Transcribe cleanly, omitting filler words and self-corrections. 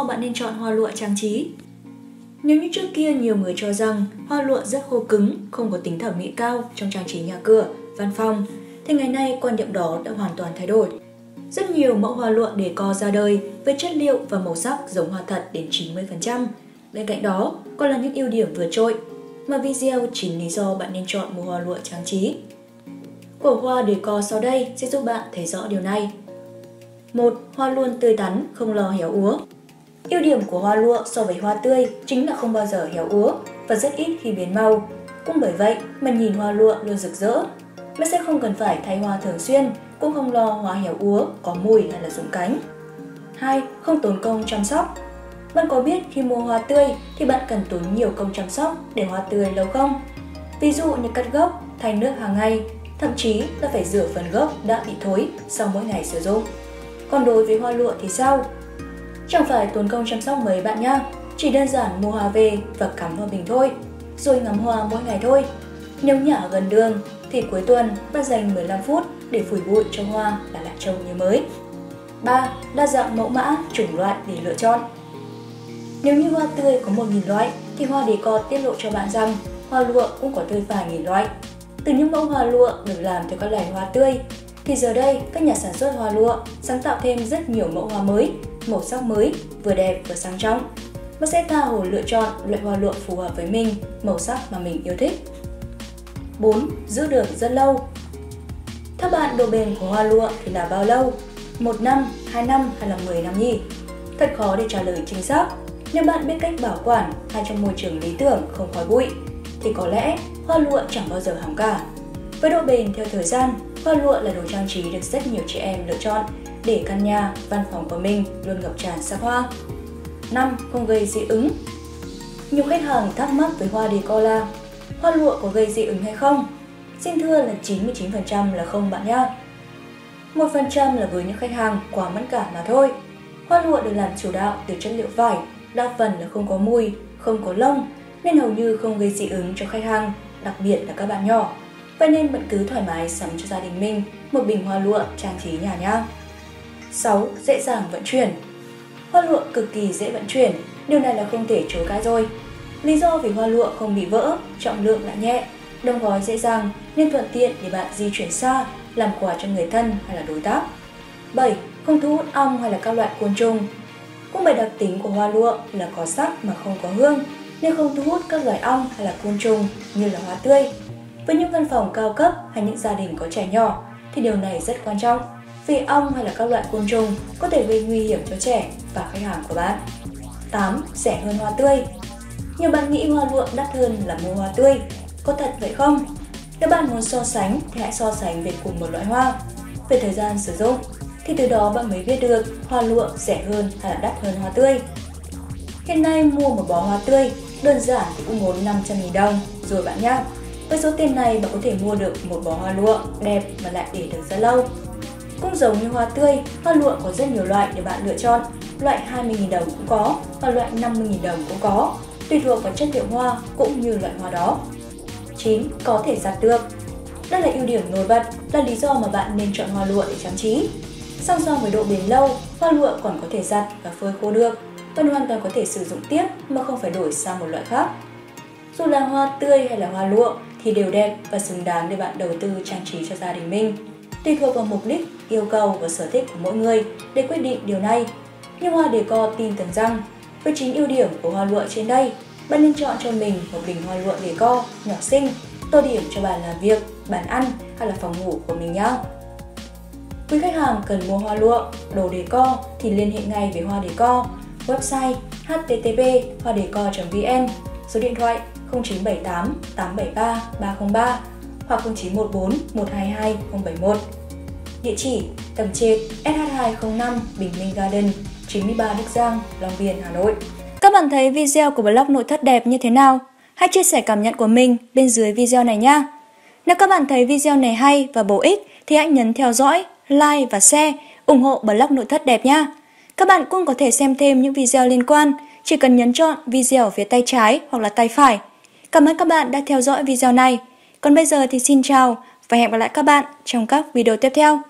sau bạn nên chọn hoa lụa trang trí. Nếu như trước kia nhiều người cho rằng hoa lụa rất khô cứng, không có tính thẩm mỹ cao trong trang trí nhà cửa, văn phòng, thì ngày nay quan niệm đó đã hoàn toàn thay đổi. Rất nhiều mẫu hoa lụa decor ra đời với chất liệu và màu sắc giống hoa thật đến 90%. Bên cạnh đó còn là những ưu điểm vượt trội mà video 9 lý do bạn nên chọn mua hoa lụa trang trí. Của hoa decor sau đây sẽ giúp bạn thấy rõ điều này. 1. Hoa luôn tươi tắn, không lo héo úa. Ưu điểm của hoa lụa so với hoa tươi chính là không bao giờ héo úa và rất ít khi biến màu. Cũng bởi vậy mà nhìn hoa lụa luôn rực rỡ. Bạn sẽ không cần phải thay hoa thường xuyên, cũng không lo hoa héo úa, có mùi hay là rụng cánh. 2. Không tốn công chăm sóc. Bạn có biết khi mua hoa tươi thì bạn cần tốn nhiều công chăm sóc để hoa tươi lâu không? Ví dụ như cắt gốc, thay nước hàng ngày, thậm chí là phải rửa phần gốc đã bị thối sau mỗi ngày sử dụng. Còn đối với hoa lụa thì sao? Chẳng phải tốn công chăm sóc mấy bạn nha, chỉ đơn giản mua hoa về và cắm vào bình thôi, rồi ngắm hoa mỗi ngày thôi. Nếu nhà ở gần đường thì cuối tuần bạn dành 15 phút để phủi bụi cho hoa là lại trông như mới. 3. Đa dạng mẫu mã, chủng loại để lựa chọn. Nếu như hoa tươi có 1.000 loại thì hoa decor tiết lộ cho bạn rằng hoa lụa cũng có tới vài nghìn loại. Từ những mẫu hoa lụa được làm từ các loài hoa tươi thì giờ đây các nhà sản xuất hoa lụa sáng tạo thêm rất nhiều mẫu hoa mới, màu sắc mới, vừa đẹp vừa sang trọng. Bạn sẽ tha hồ lựa chọn loại hoa lụa phù hợp với mình, màu sắc mà mình yêu thích. 4. Giữ được rất lâu. Theo bạn, độ bền của hoa lụa thì là bao lâu? 1 năm, 2 năm hay là 10 năm nhỉ? Thật khó để trả lời chính xác. Nếu bạn biết cách bảo quản hay trong môi trường lý tưởng không khói bụi thì có lẽ hoa lụa chẳng bao giờ hỏng cả. Với độ bền theo thời gian, hoa lụa là đồ trang trí được rất nhiều chị em lựa chọn để căn nhà, văn phòng của mình luôn ngập tràn sắc hoa. 5. Không gây dị ứng. Nhiều khách hàng thắc mắc với hoa decor là hoa lụa có gây dị ứng hay không? Xin thưa là 99% là không bạn nhé. 1% là với những khách hàng quá mẫn cảm mà thôi. Hoa lụa được làm chủ đạo từ chất liệu vải, đa phần là không có mùi, không có lông nên hầu như không gây dị ứng cho khách hàng, đặc biệt là các bạn nhỏ. Vậy nên bạn cứ thoải mái sắm cho gia đình mình một bình hoa lụa trang trí nhà nhá. 6. Dễ dàng vận chuyển. Hoa lụa cực kỳ dễ vận chuyển, điều này là không thể chối cãi rồi. Lý do vì hoa lụa không bị vỡ, trọng lượng lại nhẹ, đóng gói dễ dàng nên thuận tiện để bạn di chuyển xa, làm quà cho người thân hay là đối tác. 7. Không thu hút ong hay là các loại côn trùng. Cũng bởi đặc tính của hoa lụa là có sắc mà không có hương nên không thu hút các loài ong hay là côn trùng như là hoa tươi. Với những văn phòng cao cấp hay những gia đình có trẻ nhỏ thì điều này rất quan trọng vì ong hay là các loại côn trùng có thể gây nguy hiểm cho trẻ và khách hàng của bạn. 8. Rẻ hơn hoa tươi. Nhiều bạn nghĩ hoa lụa đắt hơn là mua hoa tươi. Có thật vậy không? Nếu bạn muốn so sánh thì hãy so sánh về cùng một loại hoa, về thời gian sử dụng thì từ đó bạn mới biết được hoa lụa rẻ hơn hay là đắt hơn hoa tươi. Hiện nay mua một bó hoa tươi đơn giản thì cũng muốn 500.000 đồng rồi bạn nhá. Với số tiền này bạn có thể mua được một bó hoa lụa đẹp và lại để được rất lâu. Cũng giống như hoa tươi, hoa lụa có rất nhiều loại để bạn lựa chọn. Loại 20.000 đồng cũng có và loại 50.000 đồng cũng có, tùy thuộc vào chất liệu hoa cũng như loại hoa đó. 9. Có thể giặt được. Đây là ưu điểm nổi bật, là lý do mà bạn nên chọn hoa lụa để trang trí. Song song với độ bền lâu, hoa lụa còn có thể giặt và phơi khô được. Bạn hoàn toàn có thể sử dụng tiếp mà không phải đổi sang một loại khác. Dù là hoa tươi hay là hoa lụa thì đều đẹp và xứng đáng để bạn đầu tư trang trí cho gia đình mình. Tùy thuộc vào mục đích, yêu cầu và sở thích của mỗi người để quyết định điều này. Nhưng Hoa Decor tin tưởng rằng với chính ưu điểm của hoa lụa trên đây, bạn nên chọn cho mình một bình hoa lụa decor nhỏ xinh, tô điểm cho bàn làm việc, bàn ăn hay là phòng ngủ của mình nhé. Quý khách hàng cần mua hoa lụa, đồ decor thì liên hệ ngay với Hoa Decor, website http://hoadecor.vn, số điện thoại 0978 873 303 hoặc 0914 122 071. Địa chỉ: Tầng Trệt, SH205 Bình Minh Garden, 93 Đức Giang, Long Biên, Hà Nội. Các bạn thấy video của blog nội thất đẹp như thế nào? Hãy chia sẻ cảm nhận của mình bên dưới video này nhé! Nếu các bạn thấy video này hay và bổ ích thì hãy nhấn theo dõi, like và share, ủng hộ blog nội thất đẹp nhé! Các bạn cũng có thể xem thêm những video liên quan, chỉ cần nhấn chọn video ở phía tay trái hoặc là tay phải. Cảm ơn các bạn đã theo dõi video này. Còn bây giờ thì xin chào và hẹn gặp lại các bạn trong các video tiếp theo.